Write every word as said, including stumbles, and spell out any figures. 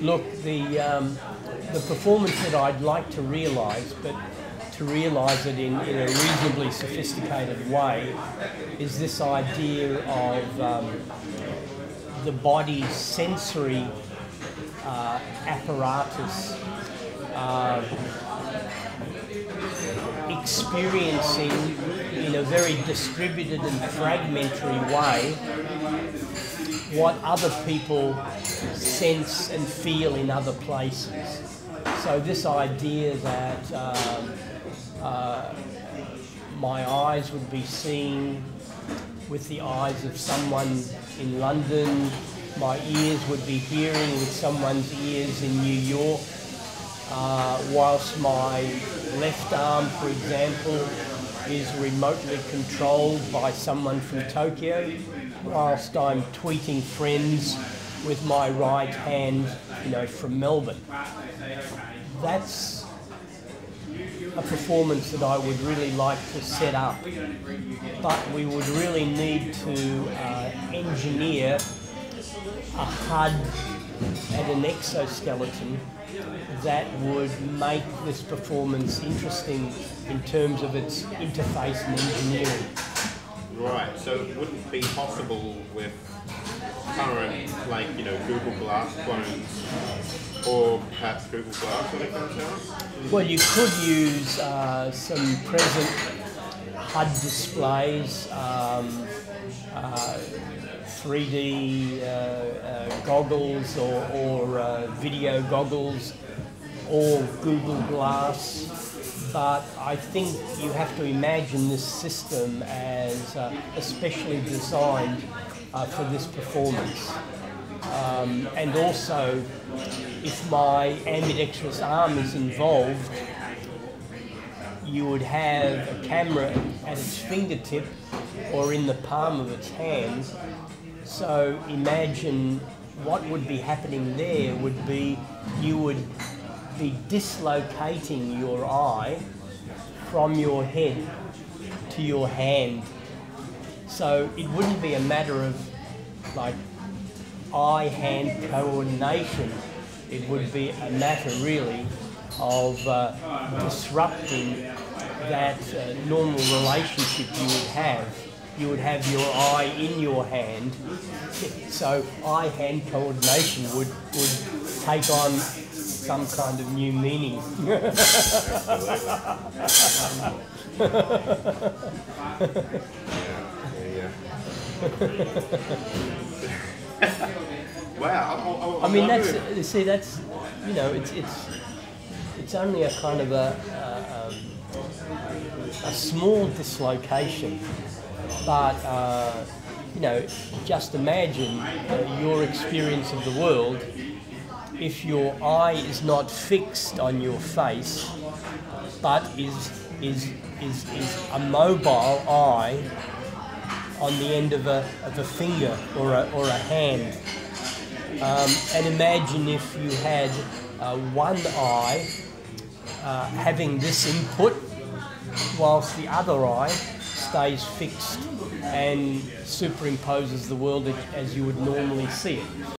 look, the, um, the performance that I'd like to realise, but to realise it in, in a reasonably sophisticated way, is this idea of um, the body's sensory uh, apparatus uh, experiencing in a very distributed and fragmentary way what other people sense and feel in other places. So this idea that um, uh, my eyes would be seen with the eyes of someone in London, my ears would be hearing with someone's ears in New York, uh, whilst my left arm, for example, is remotely controlled by someone from Tokyo, whilst I'm tweeting friends with my right hand, you know, from Melbourne. That's a performance that I would really like to set up, but we would really need to uh, engineer a H U D and an exoskeleton that would make this performance interesting in terms of its interface and engineering. Right, so it wouldn't be possible with current, like, you know, Google Glass clones, or perhaps Google Glass when it comes out? Well, you could use uh, some present H U D displays, um, uh, three D uh, uh, goggles or, or uh, video goggles, or Google Glass. But I think you have to imagine this system as uh, especially designed uh, for this performance. Um, and also, if my ambidextrous arm is involved, you would have a camera at its fingertip or in the palm of its hand. So imagine what would be happening there would be you would be dislocating your eye from your head to your hand. So it wouldn't be a matter of like eye-hand coordination, it would be a matter really of uh, disrupting that uh, normal relationship you would have. You would have your eye in your hand, so eye-hand coordination would, would take on some kind of new meaning. Wow! I mean, that's you see, that's you know, it's it's it's only a kind of a a, a small dislocation, but uh, you know, just imagine uh, your experience of the world. If your eye is not fixed on your face, but is is is is a mobile eye on the end of a of a finger or a or a hand, um, and imagine if you had uh, one eye uh, having this input, whilst the other eye stays fixed and superimposes the world as you would normally see it.